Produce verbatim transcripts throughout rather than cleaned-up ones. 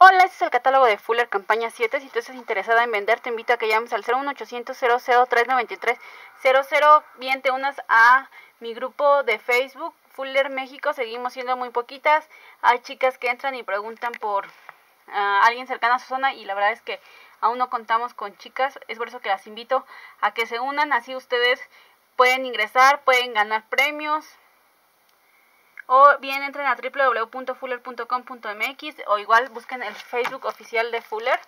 Hola, este es el catálogo de Fuller Campaña siete. Si tú estás interesada en vender, te invito a que llames al cero uno ochocientos, cero cero tres, noventa y tres, cero cero. Bien, te unas a mi grupo de Facebook, Fuller México. Seguimos siendo muy poquitas. Hay chicas que entran y preguntan por uh, alguien cercano a su zona y la verdad es que aún no contamos con chicas. Es por eso que las invito a que se unan. Así ustedes pueden ingresar, pueden ganar premios. O bien entren a doble u doble u doble u punto fuller punto com punto m x o igual busquen el Facebook oficial de Fuller.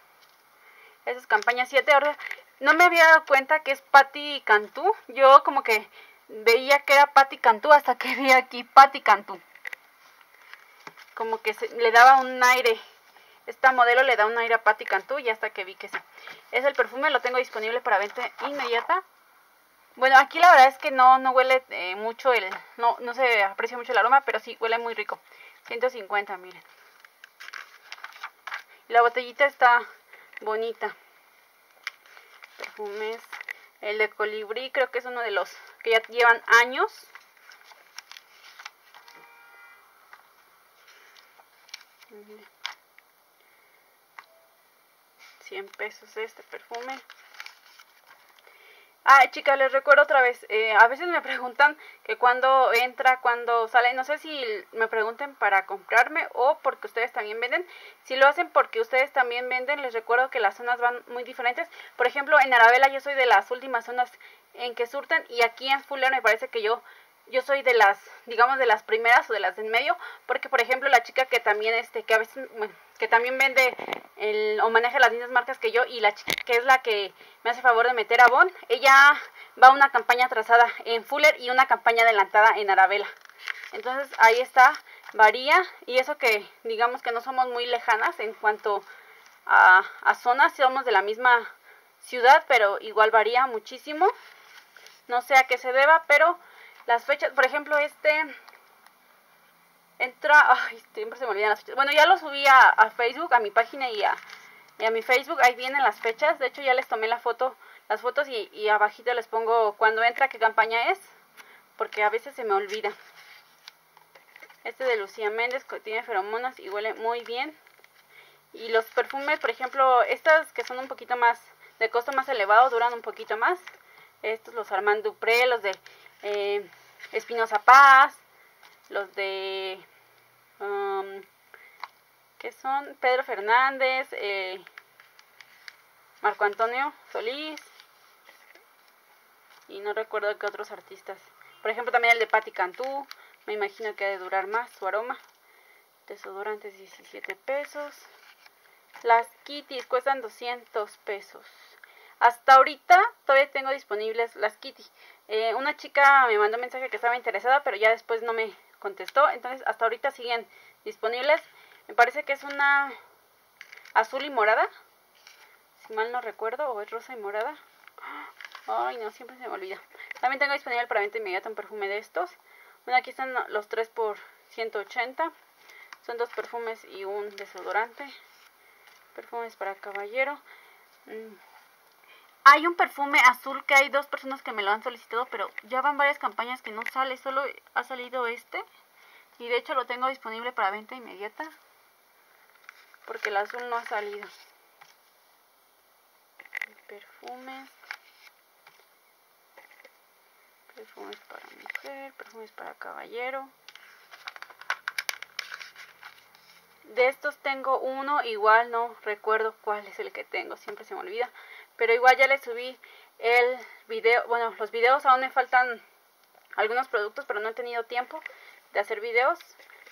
Esa es campaña siete. Ahora, no me había dado cuenta que es Patty Cantú. Yo como que veía que era Patty Cantú hasta que vi aquí Patty Cantú. Como que se, le daba un aire. Esta modelo le da un aire a Patty Cantú y hasta que vi que sí. Es el perfume, lo tengo disponible para venta inmediata. Bueno, aquí la verdad es que no, no huele eh, mucho, el, no, no se aprecia mucho el aroma, pero sí huele muy rico. ciento cincuenta, miren. La botellita está bonita. Perfumes. El de colibrí creo que es uno de los que ya llevan años. cien pesos este perfume. Ah, chicas, les recuerdo otra vez, eh, a veces me preguntan que cuando entra, cuando sale, no sé si me pregunten para comprarme o porque ustedes también venden. Si lo hacen porque ustedes también venden, les recuerdo que las zonas van muy diferentes. Por ejemplo, en Arabela yo soy de las últimas zonas en que surten y aquí en Fuller me parece que yo, yo soy de las, digamos, de las primeras o de las de en medio. Porque, por ejemplo, la chica que también, este, que a veces, bueno, que también vende el, o maneja las mismas marcas que yo y la chica que es la que me hace favor de meter a Avon, ella va a una campaña atrasada en Fuller y una campaña adelantada en Arabela. Entonces ahí está, varía, y eso que digamos que no somos muy lejanas en cuanto a, a zonas, somos de la misma ciudad, pero igual varía muchísimo. No sé a qué se deba, pero las fechas, por ejemplo, este... Entra, ay, siempre se me olvidan las fechas. Bueno, ya lo subí a, a Facebook, a mi página y a, y a mi Facebook. Ahí vienen las fechas. De hecho, ya les tomé la foto, las fotos y, y abajito les pongo cuando entra, qué campaña es. Porque a veces se me olvida. Este de Lucía Méndez, que tiene feromonas y huele muy bien. Y los perfumes, por ejemplo, estas que son un poquito más, de costo más elevado, duran un poquito más. Estos, los Armand Dupré, los de eh, Espinoza Paz. Los de, um, ¿qué son? Pedro Fernández, eh, Marco Antonio Solís, y no recuerdo qué otros artistas. Por ejemplo, también el de Patty Cantú, me imagino que ha de durar más su aroma. Desodorantes, diecisiete pesos. Las Kitties cuestan doscientos pesos. Hasta ahorita todavía tengo disponibles las Kitty. Eh, una chica me mandó un mensaje que estaba interesada, pero ya después no me contestó. Entonces hasta ahorita siguen disponibles. Me parece que es una azul y morada, si mal no recuerdo, o es rosa y morada. Ay, no, siempre se me olvida. También tengo disponible para venta inmediata un perfume de estos. Bueno, aquí están los tres por ciento ochenta. Son dos perfumes y un desodorante. Perfumes para caballero. Mm. Hay un perfume azul que hay dos personas que me lo han solicitado, pero ya van varias campañas que no sale, solo ha salido este. Y de hecho lo tengo disponible para venta inmediata, porque el azul no ha salido. Perfumes. Perfumes para mujer, perfumes para caballero. De estos tengo uno, igual no recuerdo cuál es el que tengo, siempre se me olvida. Pero igual ya les subí el video, bueno, los videos, aún me faltan algunos productos, pero no he tenido tiempo de hacer videos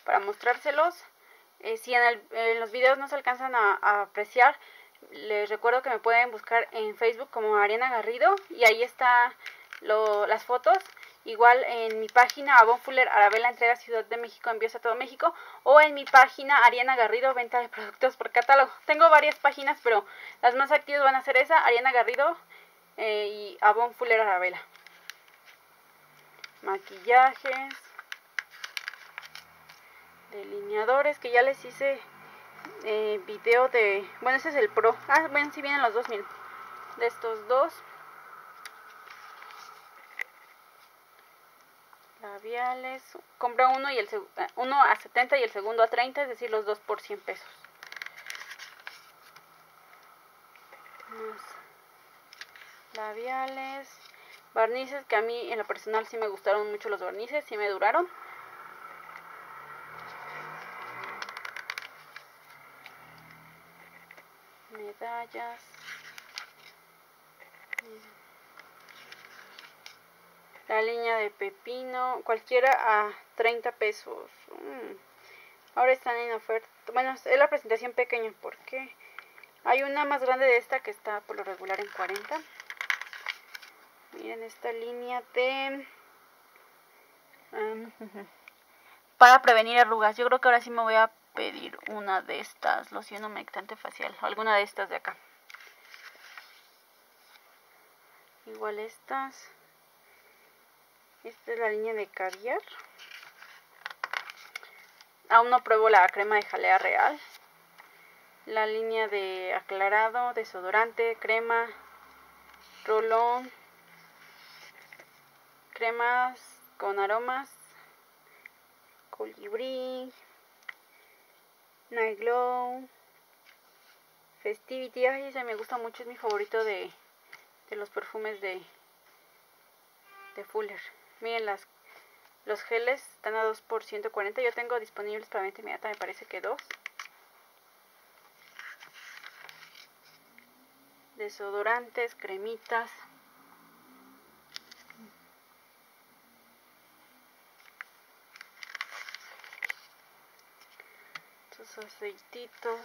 para mostrárselos. Eh, si en, el, en los videos no se alcanzan a, a apreciar, les recuerdo que me pueden buscar en Facebook como Ariana Garrido y ahí están las fotos. Igual en mi página Avon Fuller Arabela Entrega Ciudad de México, envíos a todo México, o en mi página Ariana Garrido Venta de Productos por Catálogo. Tengo varias páginas, pero las más activas van a ser esa, Ariana Garrido eh, y Avon Fuller Arabela. Maquillajes, delineadores, que ya les hice eh, video de... Bueno, ese es el Pro. Ah, ven, si vienen los dos, miren, de estos dos. Labiales, compra uno y el uno a setenta y el segundo a treinta, es decir, los dos por cien pesos. los labiales, barnices, que a mí en lo personal sí me gustaron mucho los barnices, sí me duraron. Medallas. La línea de pepino, cualquiera a treinta pesos. Mm. Ahora están en oferta. Bueno, es la presentación pequeña porque hay una más grande de esta que está por lo regular en cuarenta. Miren esta línea de... Um, para prevenir arrugas. Yo creo que ahora sí me voy a pedir una de estas. Loción humectante facial. Alguna de estas de acá. Igual estas. Esta es la línea de caviar. Aún no pruebo la crema de jalea real. La línea de aclarado, desodorante, crema, rolón, cremas con aromas, colibrí, Night Glow, Festivity. Ay, ese me gusta mucho, es mi favorito de, de los perfumes de, de Fuller. Miren las, los geles están a dos por ciento cuarenta. Yo tengo disponibles para venta inmediata, me parece que dos. Desodorantes, cremitas. Estos aceititos.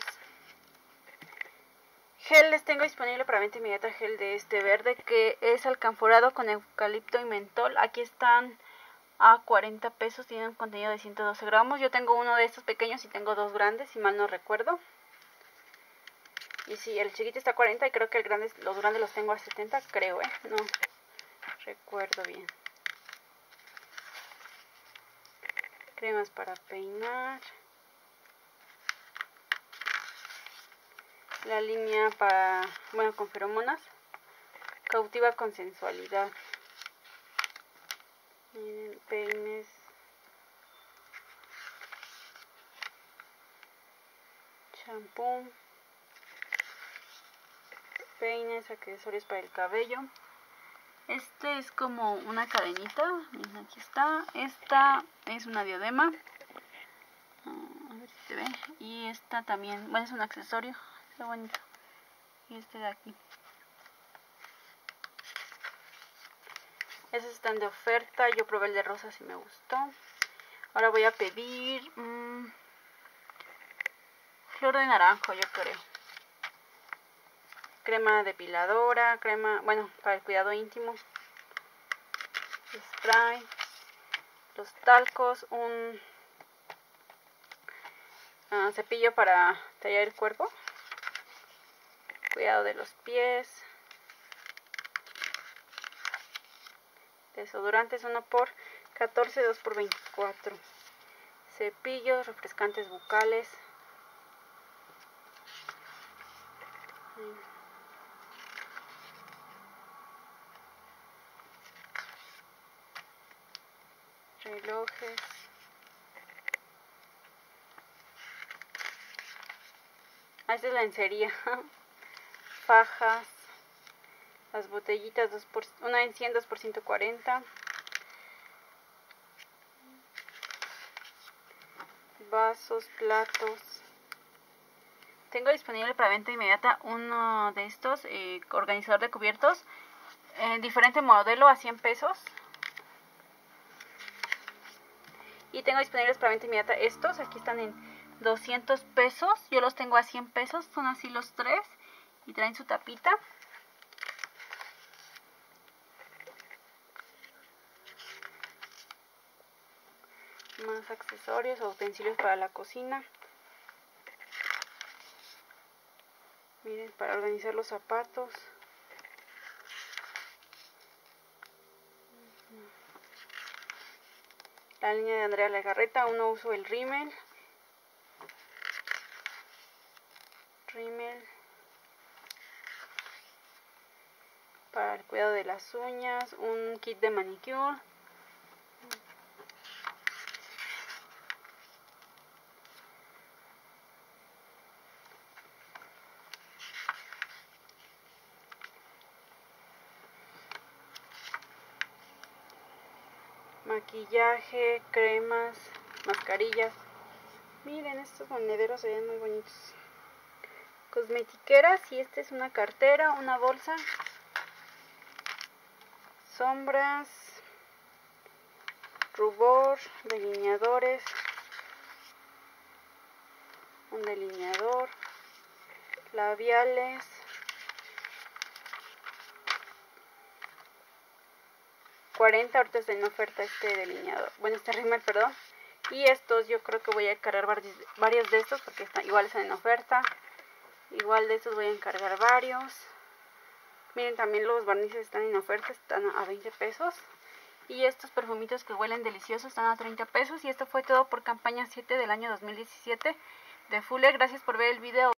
Gel les tengo disponible para venta inmediata, gel de este verde que es alcanforado con eucalipto y mentol. Aquí están a cuarenta pesos, tienen un contenido de ciento doce gramos. Yo tengo uno de estos pequeños y tengo dos grandes, si mal no recuerdo. Y sí, el chiquito está a cuarenta y creo que el grande, los grandes los tengo a setenta, creo, ¿eh? No recuerdo bien. Cremas para peinar. La línea para, bueno, con feromonas. Cautiva con sensualidad. Miren, peines. Champú. Peines, accesorios para el cabello. Este es como una cadenita. Miren, aquí está. Esta es una diadema. A ver si se ve. Y esta también, bueno, es un accesorio. Está bonito. Y este de aquí. Esos están de oferta. Yo probé el de rosas y me gustó. Ahora voy a pedir mmm, flor de naranjo, yo creo. Crema depiladora, crema, bueno, para el cuidado íntimo. Spray. Los talcos. Un uh, cepillo para tallar el cuerpo. Cuidado de los pies. Desodorantes uno por catorce, dos por veinticuatro. Cepillos, refrescantes bucales. Relojes. Ah, esta es la lencería. Fajas, las botellitas, dos por, una en cien, dos por ciento cuarenta. Vasos, platos. Tengo disponible para venta inmediata uno de estos, eh, organizador de cubiertos, eh, diferente modelo a cien pesos. Y tengo disponibles para venta inmediata estos, aquí están en doscientos pesos. Yo los tengo a cien pesos, son así los tres. Y traen su tapita. Más accesorios o utensilios para la cocina. Miren, para organizar los zapatos. La línea de Andrea Legarreta, uno uso el rímel. Rímel. Para el cuidado de las uñas, un kit de manicure. maquillaje, cremas, mascarillas. Miren, estos monederos se ven muy bonitos. Cosmetiqueras, y esta es una cartera, una bolsa. Sombras, rubor, delineadores, un delineador, labiales, cuarenta, ahorita está en oferta este delineador, bueno, este rímel, perdón, y estos yo creo que voy a encargar varios de estos porque están, igual están en oferta, igual de estos voy a encargar varios. Miren, también los barnices están en oferta, están a veinte pesos. Y estos perfumitos que huelen deliciosos están a treinta pesos. Y esto fue todo por campaña siete del año dos mil diecisiete de Fuller. Gracias por ver el video.